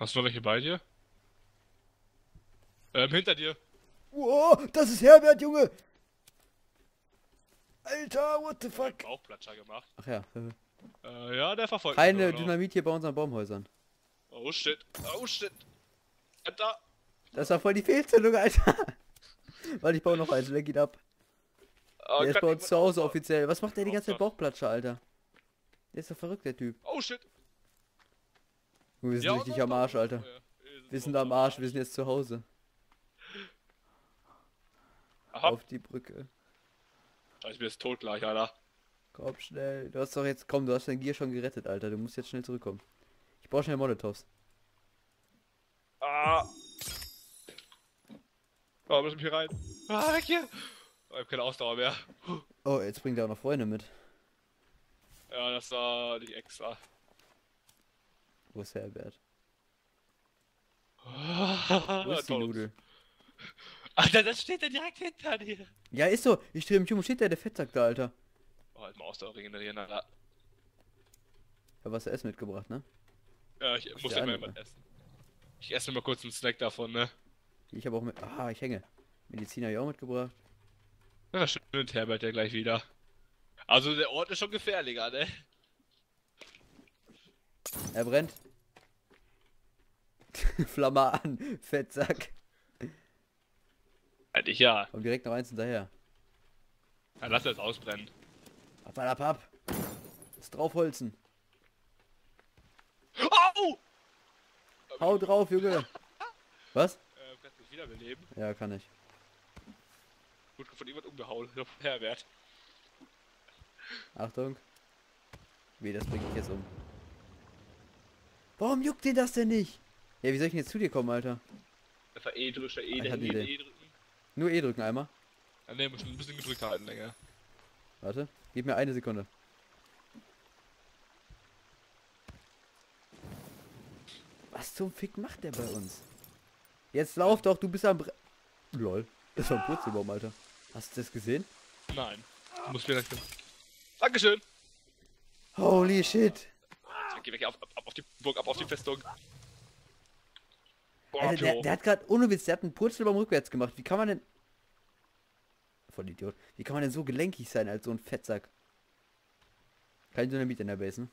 Hast du noch welche bei dir? Hinter dir. Oh, das ist Herbert, Junge! Alter, what the fuck? Bauchplatscher gemacht. Ach ja. Ja, der verfolgt mich. Eine Dynamit hier bei unseren Baumhäusern. Oh shit, oh shit. Alter. Das war voll die Fehlzündung, Alter. Warte, ich baue noch eins, der geht ab. Oh, der ist bei uns zu Hause offiziell. Was macht der die ganze Zeit Bauchplatscher, Alter? Der ist doch verrückt, der Typ. Oh shit. Wir sind richtig am Arsch, Alter. Wir sind am Arsch, wir sind jetzt zu Hause. Aha. Auf die Brücke. Ich bin jetzt tot gleich, Alter. Komm schnell. Du hast doch jetzt... Komm, du hast dein Gier schon gerettet, Alter. Du musst jetzt schnell zurückkommen. Ich brauche schnell Molotovs. Ah. Oh, müssen wir hier rein. Ah, weg hier. Oh, ich hab keine Ausdauer mehr. Oh, jetzt bringt er auch noch Freunde mit. Ja, das war nicht extra. Wo ist Herbert? Wo ist die Nudel? Alter, das steht da direkt hinter dir. Ja, ist so. Ich drehe mich um. Steht da der Fettsack da, Alter? Oh, halt mal Ausdauer regenerieren, Alter. Ich hab was zu essen mitgebracht, ne? Ja, ich muss ja mal was essen. Ich esse mal kurz einen Snack davon, ne? Ich habe auch mit... Ah, ich hänge. Medizin habe ich auch mitgebracht. Ja, stimmt, Herbert ja gleich wieder. Also der Ort ist schon gefährlicher, ne? Er brennt. Flamme an, Fettsack. Hätte ich ja. Komm direkt noch eins hinterher. Ja, lass das ausbrennen. Ab, ab, ab. Jetzt draufholzen. Au! Hau drauf, Junge. Was? Kannst du mich wiederbeleben? Ja, kann ich. Gut, von jemand umgehauen. Von Herbert. Achtung. Weh, das bringe ich jetzt um. Warum juckt dir das denn nicht? Ja, wie soll ich denn jetzt zu dir kommen, Alter? Das war E drücken, E drücken. Nur E drücken einmal. Ja, ne, muss ein bisschen gedrückt halten, länger. Warte, gib mir eine Sekunde. Was zum Fick macht der bei uns? Jetzt lauf doch, du bist am Bre... LOL, das war ein Purzelbaum, Alter. Hast du das gesehen? Nein. Du musst wieder... Dankeschön! Holy shit! Geh weg, ab auf die Burg, ab auf die Festung. Boah, Alter, der hat gerade, ohne Witz, der hat einen Purzelbaum rückwärts gemacht. Wie kann man denn... Vollidiot. Wie kann man denn so gelenkig sein als so ein Fettsack? Kein Dynamit in der Base, ne?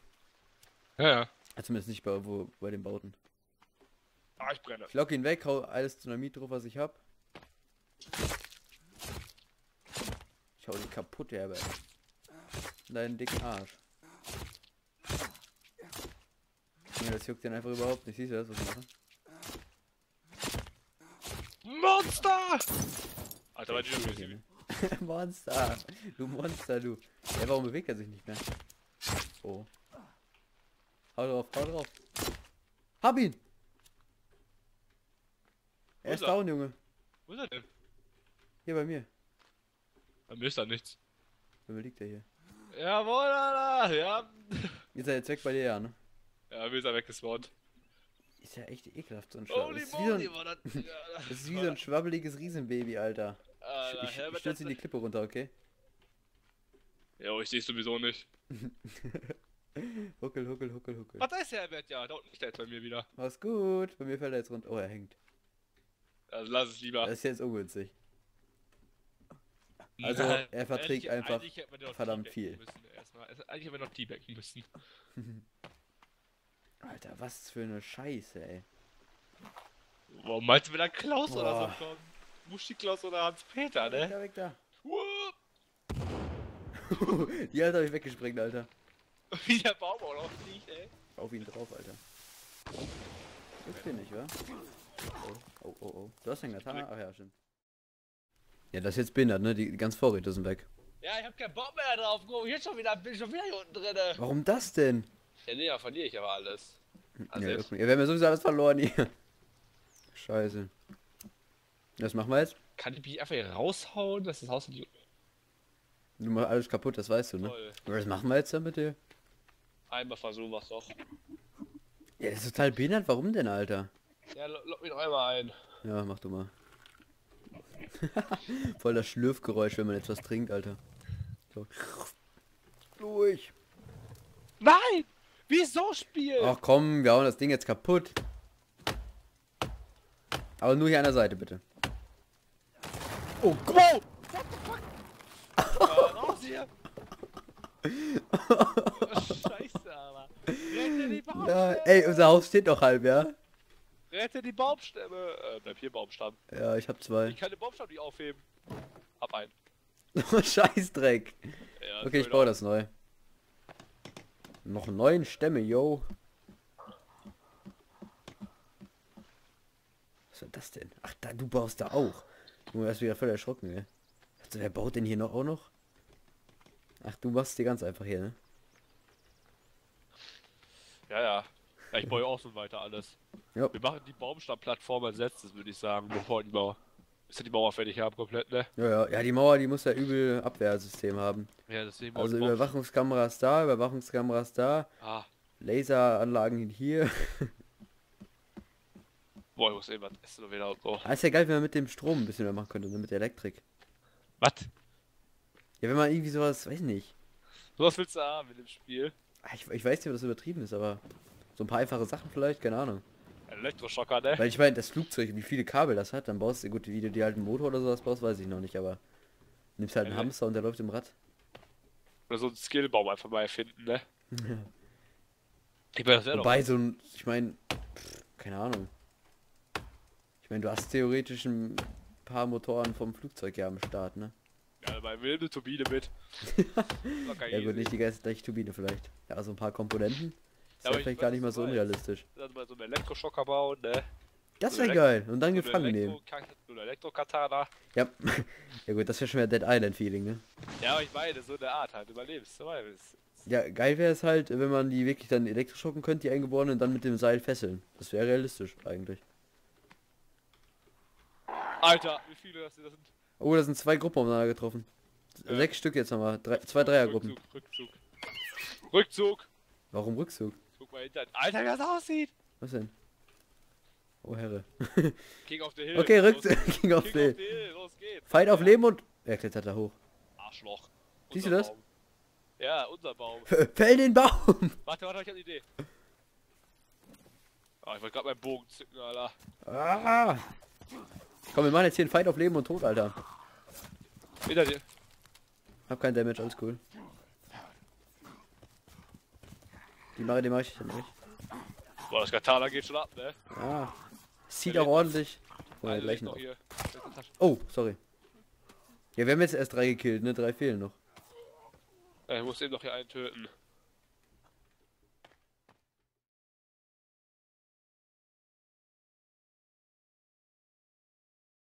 Ja, ja. Zumindest nicht bei den Bauten. Ah, ich brenne. Ich lock ihn weg, hau alles Dynamit drauf, was ich hab. Ich hau die kaputt, Herbert. Deinen dicken Arsch. Das juckt den einfach überhaupt nicht. Siehst du das, was ich mache? Monster! Alter, war die Junge. Monster! Du Monster, du. Ja, warum bewegt er sich nicht mehr? Oh. Hau drauf, hau drauf. Hab ihn! Er ist down, Junge. Wo ist er denn? Hier bei mir. Bei mir ist da nichts. Bei mir liegt er hier. Jawohl, Alter! Ja! Jetzt ist er jetzt weg bei dir, ja, ne? Ja, wir sind weggespawnt. Ist ja echt ekelhaft, so ein Schwabbel. Das ist wie so ein, das ist wie so ein schwabbeliges Riesenbaby, Alter. Ich stürze in die Klippe runter, okay? Ja, ich seh's sowieso nicht. Huckel, huckel, huckel, huckel. Was ist Herbert? Ja, da unten steht jetzt bei mir wieder. Mach's gut. Bei mir fällt er jetzt runter. Oh, er hängt. Also lass es lieber. Das ist jetzt ungünstig. Also, er verträgt einfach verdammt viel. Eigentlich hätten wir noch teabaggen müssen. Alter, was für eine Scheiße, ey. Warum meinst du, wenn da Klaus oder so kommt? Muschi-Klaus oder Hans-Peter, ne? Weg da, weg da. Die Alter hab ich weggesprengt, Alter. Wie der Baum auch noch fliegt, ey. Auf ihn drauf, Alter. Das bin ich, wa? Oh, oh, oh. Du hast den Katana? Ach ja, stimmt. Ja, das ist jetzt behindert, ne? Die ganzen Vorräte sind weg. Ja, ich hab keinen Bock mehr drauf. Jetzt bin ich schon wieder hier unten drin. Warum das denn? Ja, nee, da verliere ich aber alles. Also ja, wir haben ja sowieso alles verloren hier. Scheiße. Das machen wir jetzt. Kann ich mich einfach hier raushauen, dass das Haus nicht... Du machst alles kaputt, das weißt du, ne? Toll. Was machen wir jetzt damit hier? Einmal versuchen wir es doch. Ja, das ist total behindert. Warum denn, Alter? Ja, lock mich doch einmal ein. Ja, mach du mal. Voll das Schlürfgeräusch, wenn man etwas trinkt, Alter. So. Durch. Nein! Wieso Spiel? Ach komm, wir hauen das Ding jetzt kaputt. Aber nur hier an der Seite, bitte. Oh, wow! Raus hier! Scheiße, aber. Rette die Baumstämme! Ja, ey, unser Haus steht noch halb, ja? Rette die Baumstämme! Bleib hier, Baumstamm. Ja, ich hab zwei. Ich kann den Baumstamm nicht aufheben. Hab einen. Scheißdreck. Ja, okay, ich baue das neu. Noch 9 Stämme, yo. Was war das denn? Ach, da, du baust da auch. Du wärst wieder voll erschrocken, ey. Also, wer baut denn hier noch auch noch? Ach, du machst dir ganz einfach hier, ne? Ja, ja. Ja, ich baue auch so weiter alles. Jo. Wir machen die Baumstammplattform als letztes, würde ich sagen, bevor die Mauer. Ist ja die Mauer fertig haben, komplett, ne? Ja, ja. Ja, die Mauer, die muss ja übel Abwehrsystem haben. Ja, deswegen also Überwachungskameras da, Überwachungskameras da. Ah. Laseranlagen hier. Boah, ich muss eben was essen und wieder aufbauen. Ah, ist ja geil, wenn man mit dem Strom ein bisschen mehr machen könnte, mit der Elektrik. Was? Ja, wenn man irgendwie sowas, weiß nicht. Sowas willst du haben mit dem Spiel? Ich weiß nicht, ob das übertrieben ist, aber so ein paar einfache Sachen vielleicht, keine Ahnung. Elektroschocker, ne? Weil ich meine, das Flugzeug, wie viele Kabel das hat, dann baust du, gut, wie du dir halt einen Motor oder sowas baust, weiß ich noch nicht, aber nimmst halt einen Hamster und der läuft im Rad. Oder so einen Skillbaum einfach mal erfinden, ne? Ich meine, das wäre doch. Wobei so ein, ich meine, keine Ahnung. Ich meine, du hast theoretisch ein paar Motoren vom Flugzeug ja am Start, ne? Ja, bei wilde Turbine mit. Ja gut, nicht die ganze gleiche Turbine vielleicht. Ja, so ein paar Komponenten. Das wäre vielleicht gar nicht mal so unrealistisch. Dann mal so einen Elektroschocker bauen, ne? Das wäre geil. Und dann gefangen nehmen. So eine Elektro-Katana. Ja. Ja gut, das wäre schon wieder Dead Island-Feeling, ne? Ja, aber ich meine, so eine Art halt. Überlebst, survivest. Ja, geil wäre es halt, wenn man die wirklich dann elektroschocken könnte, die Eingeborenen, und dann mit dem Seil fesseln. Das wäre realistisch, eigentlich. Alter, wie viele das sind? Oh, da sind 2 Gruppen aufeinander getroffen. 6 Stück jetzt nochmal. 2 Dreiergruppen. Rückzug, Rückzug. Rückzug! Warum Rückzug? Guck mal hinter. Alter, wie das aussieht! Was denn? Oh Herre. King of the Hill. Okay, Rückzug. King of the Hill. Los geht's. Fight auf Leben und... Er klettert da hoch. Arschloch. Siehst du das? Ja, unser Baum. Fäll den Baum! Warte, warte, ich hab eine Idee. Ah, ich wollte gerade meinen Bogen zücken, Alter. Ah! Komm, wir machen jetzt hier einen Fight auf Leben und Tod, Alter. Hinter dir. Hab keinen Damage, alles cool. Die mache ich dann nicht. Boah, das Katana geht schon ab, ne? Ja. Sieht auch ordentlich. Oh, ja, gleich noch. Oh, sorry. Ja, wir haben jetzt erst 3 gekillt, ne? 3 fehlen noch. Ja, ich muss eben noch hier einen töten.